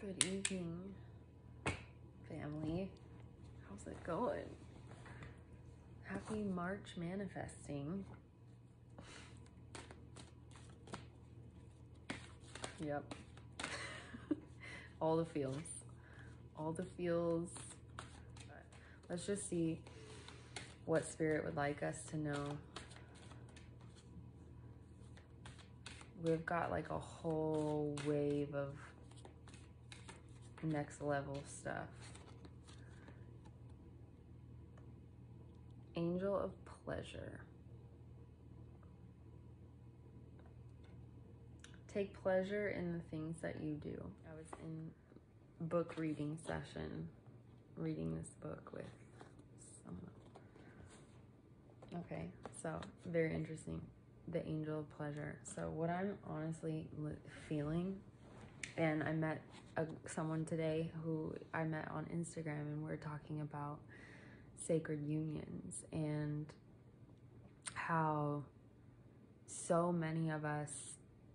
Good evening, family. How's it going? Happy March manifesting. Yep. All the feels. All the feels. Let's just see what spirit would like us to know. We've got like a whole wave of next level stuff. Angel of pleasure. Take pleasure in the things that you do. I was in book reading session, reading this book with someone. Okay, so very interesting. The angel of pleasure. So what I'm honestly feeling, and I met someone today who I met on Instagram, and we're talking about sacred unions and how so many of us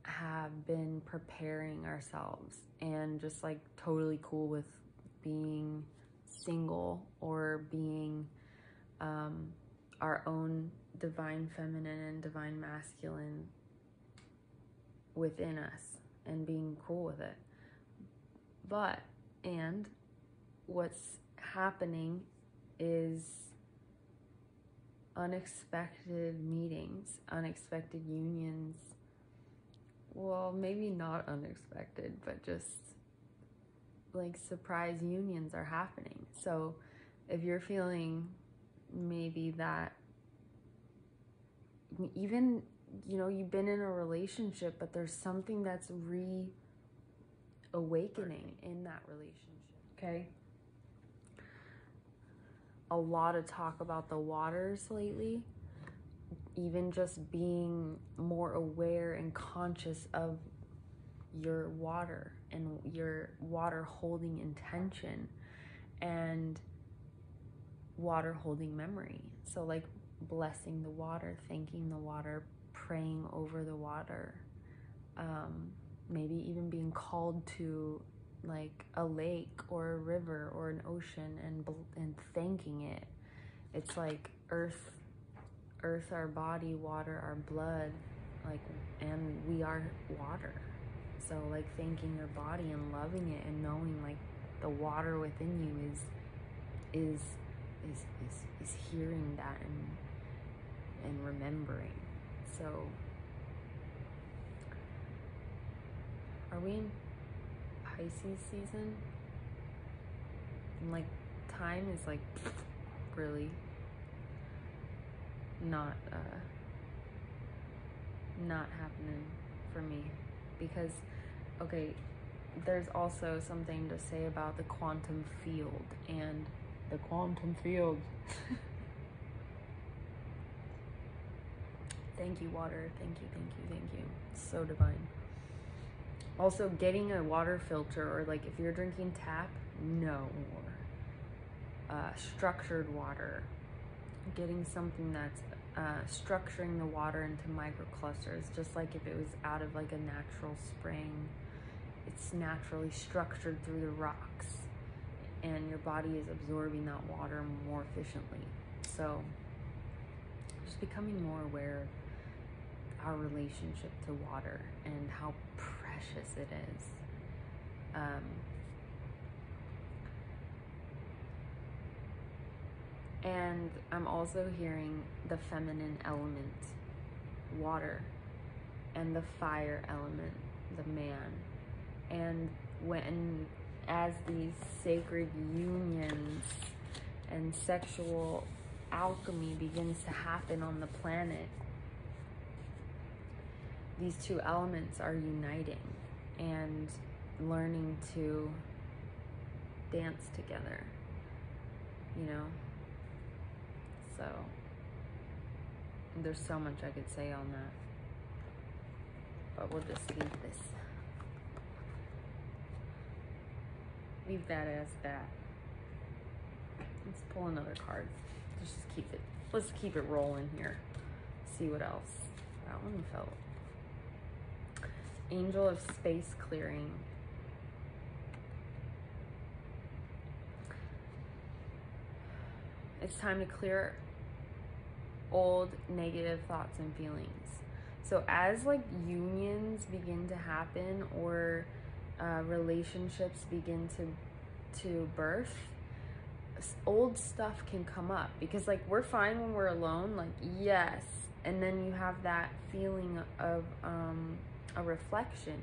have been preparing ourselves and just like totally cool with being single or being our own divine feminine and divine masculine within us and being cool with it. But, and what's happening is unexpected meetings, unexpected unions. Well, maybe not unexpected, but just like surprise unions are happening. So if you're feeling maybe that, even, you know, you've been in a relationship, but there's something that's reawakening in that relationship. Okay. A lot of talk about the waters lately, even just being more aware and conscious of your water and your water holding intention and water holding memory. So like blessing the water, thanking the water, praying over the water, maybe even being called to like a lake or a river or an ocean and thanking it. It's like earth our body, water our blood, like, and we are water. So like thanking your body and loving it and knowing like the water within you is hearing that and remembering. So are we in Pisces season? And like time is like really not not happening for me, because okay, there's also something to say about the quantum field and the quantum field. Thank you, water. Thank you, thank you, thank you. It's so divine. Also, getting a water filter, or like if you're drinking tap, no more. Structured water. Getting something that's structuring the water into microclusters, just like if it was out of like a natural spring. It's naturally structured through the rocks, and your body is absorbing that water more efficiently. So just becoming more aware of our relationship to water and how precious it is. And I'm also hearing the feminine element, water, and the fire element, the man. And when, as these sacred unions and sexual alchemy begins to happen on the planet, these two elements are uniting and learning to dance together, you know? So there's so much I could say on that, but we'll just leave this. Leave that as that. Let's pull another card. Let's just keep it. Let's keep it rolling here. See what else. That one felt. Angel of space clearing. It's time to clear old negative thoughts and feelings. So as like unions begin to happen or relationships begin to birth, old stuff can come up, because like we're fine when we're alone, like yes, and then you have that feeling of a reflection,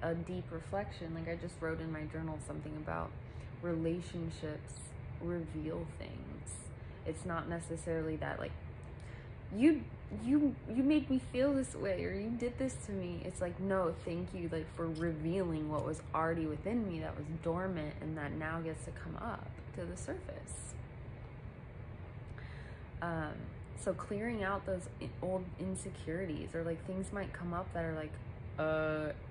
a deep reflection. Like I just wrote in my journal something about relationships reveal things. It's not necessarily that like you made me feel this way or you did this to me. It's like, no, thank you, like, for revealing what was already within me that was dormant and that now gets to come up to the surface. So clearing out those old insecurities, or like things might come up that are like,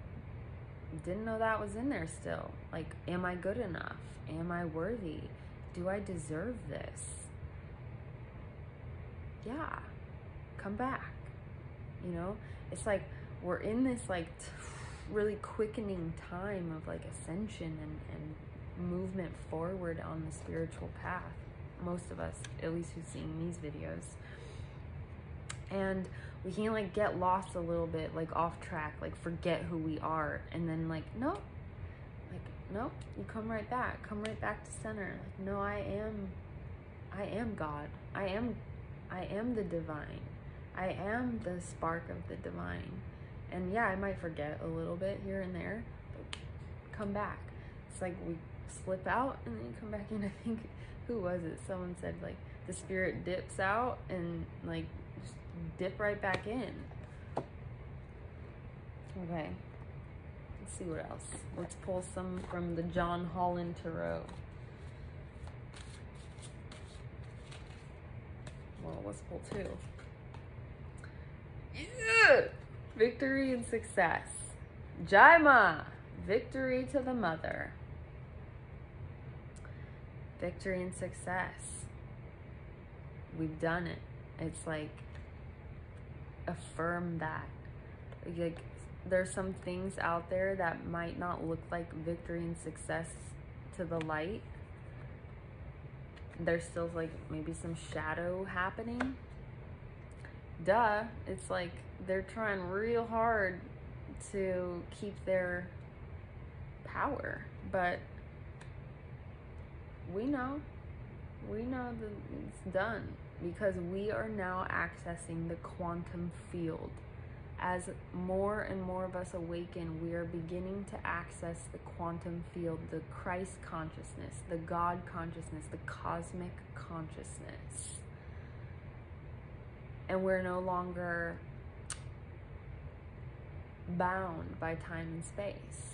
didn't know that was in there still. Like, am I good enough? Am I worthy? Do I deserve this? Yeah, come back. You know, it's like we're in this like really quickening time of like ascension and movement forward on the spiritual path, most of us, at least who's seeing these videos. And we can like get lost a little bit, like off track, like forget who we are, and then like nope, you come right back to center. Like, no, I am God. I am the divine. I am the spark of the divine. And yeah, I might forget a little bit here and there, but come back. It's like we slip out and then you come back in. I think, who was it? Someone said like the spirit dips out and like just dip right back in. Okay, let's see what else. Let's pull some from the John Holland Tarot. Well, let's pull two. Yeah! Victory and success. Jaima, victory to the mother. Victory and success. We've done it. It's like, affirm that. Like, there's some things out there that might not look like victory and success to the light. There's still like maybe some shadow happening. Duh, it's like they're trying real hard to keep their power, but we know that it's done, because we are now accessing the quantum field. As more and more of us awaken, we are beginning to access the quantum field, the Christ consciousness, the God consciousness, the cosmic consciousness. And we're no longer bound by time and space.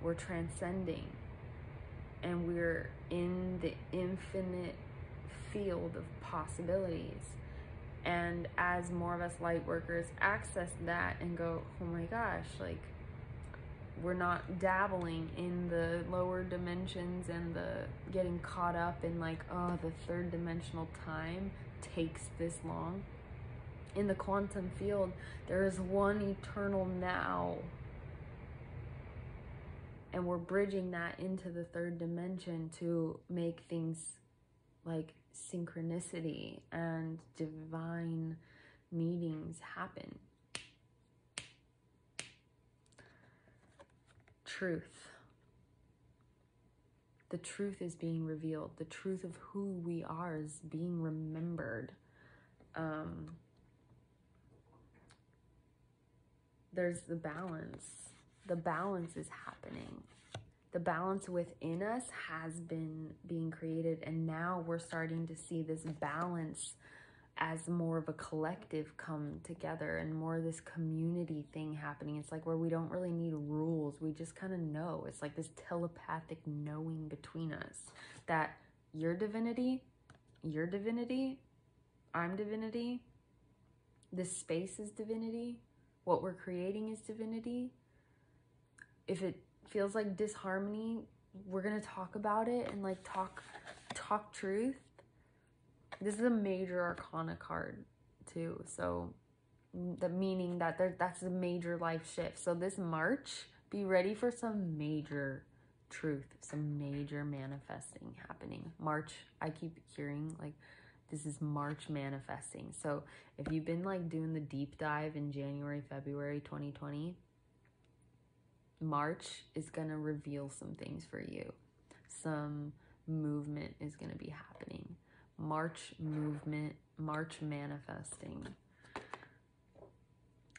We're transcending. And we're in the infinite field of possibilities. And as more of us light workers access that and go, oh my gosh, like we're not dabbling in the lower dimensions and the getting caught up in like, oh, the third dimensional time takes this long. In the quantum field, there is one eternal now. And we're bridging that into the third dimension to make things like synchronicity and divine meetings happen. Truth. The truth is being revealed. The truth of who we are is being remembered. There's the balance. The balance is happening. The balance within us has been being created, and now we're starting to see this balance as more of a collective come together and more of this community thing happening. It's like where we don't really need rules. We just kind of know. It's like this telepathic knowing between us that your divinity, I'm divinity, this space is divinity, what we're creating is divinity. If it feels like disharmony, we're gonna talk about it and like talk truth. This is a major arcana card too, so the meaning that that's a major life shift. So this March, be ready for some major truth, some major manifesting happening. March, I keep hearing like this is March manifesting. So if you've been like doing the deep dive in January, February 2020, March is going to reveal some things for you. Some movement is going to be happening. March movement, March manifesting.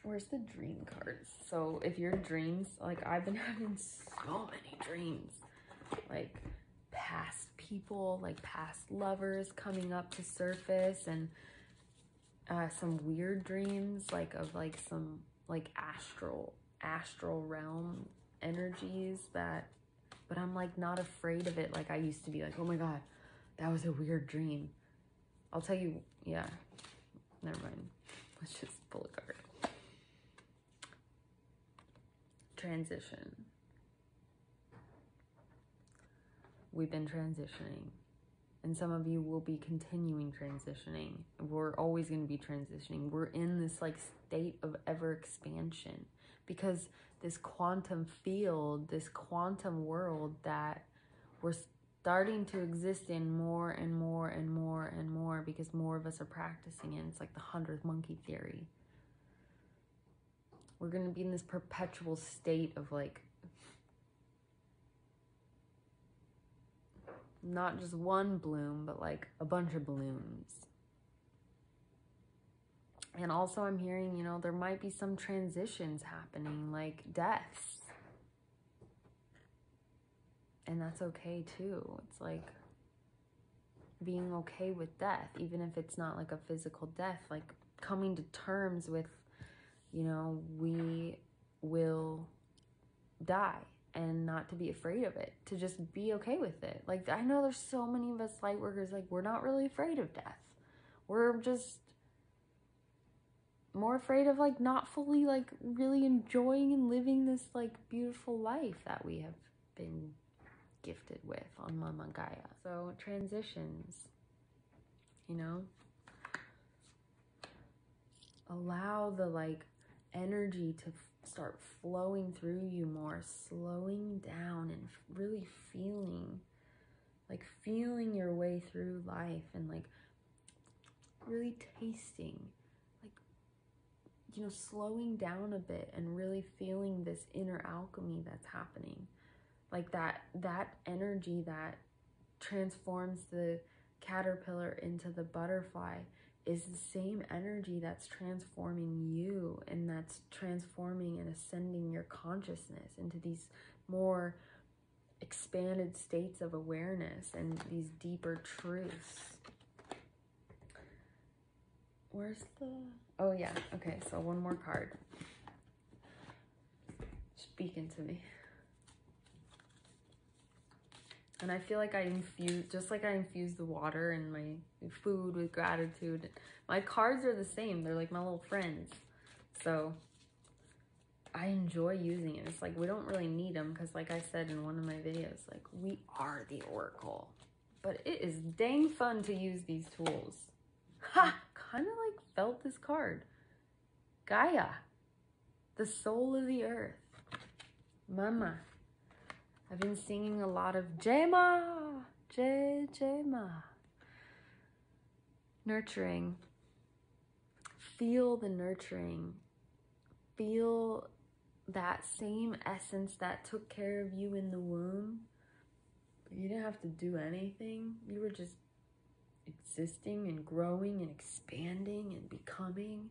Where's the dream cards? So if your dreams, like I've been having so many dreams, like past people, like past lovers coming up to surface, and some weird dreams, like of like some like astral realm energies that, but I'm like not afraid of it. Like I used to be like, oh my God, that was a weird dream. I'll tell you, yeah, never mind. Let's just pull a card. Transition. We've been transitioning, and some of you will be continuing transitioning. We're always going to be transitioning. We're in this like state of ever expansion, because this quantum field, this quantum world that we're starting to exist in more and more and more and more, because more of us are practicing it. It's like the 100th monkey theory. We're going to be in this perpetual state of like, not just one bloom, but like a bunch of blooms. And also I'm hearing, you know, there might be some transitions happening, like deaths. And that's okay too. It's like being okay with death, even if it's not like a physical death, like coming to terms with, you know, we will die, and not to be afraid of it, to just be okay with it. Like, I know there's so many of us light workers, like, we're not really afraid of death. We're just more afraid of, like, not fully, like, really enjoying and living this, like, beautiful life that we have been gifted with on Mama Gaia. So, transitions, you know? Allow the, like, energy to start flowing through you more, slowing down and really feeling your way through life, and like really tasting, like, you know, slowing down a bit and really feeling this inner alchemy that's happening, like that energy that transforms the caterpillar into the butterfly is the same energy that's transforming you, and that's transforming and ascending your consciousness into these more expanded states of awareness and these deeper truths. Where's the... oh yeah, okay, so one more card. Speaking to me. And I feel like I infuse, just like I infuse the water and my food with gratitude, my cards are the same. They're like my little friends. So I enjoy using it. It's like, we don't really need them, because like I said in one of my videos, like we are the oracle. But it is dang fun to use these tools. Ha! Kind of like felt this card. Gaia, the soul of the earth. Mama. I've been singing a lot of Jema, Jema. Nurturing. Feel the nurturing. Feel that same essence that took care of you in the womb. You didn't have to do anything. You were just existing and growing and expanding and becoming.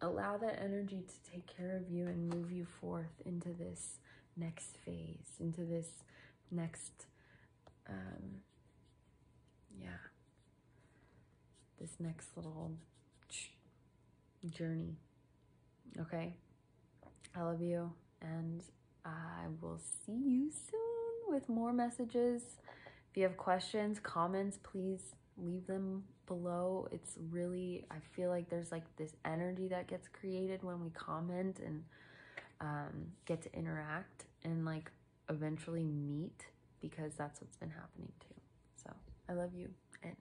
Allow that energy to take care of you and move you forth into this next phase, into this next this next little journey. Okay, I love you, and I will see you soon with more messages. If you have questions, comments, please leave them below. It's really, I feel like there's like this energy that gets created when we comment and get to interact and like eventually meet, because that's what's been happening too. So I love you, and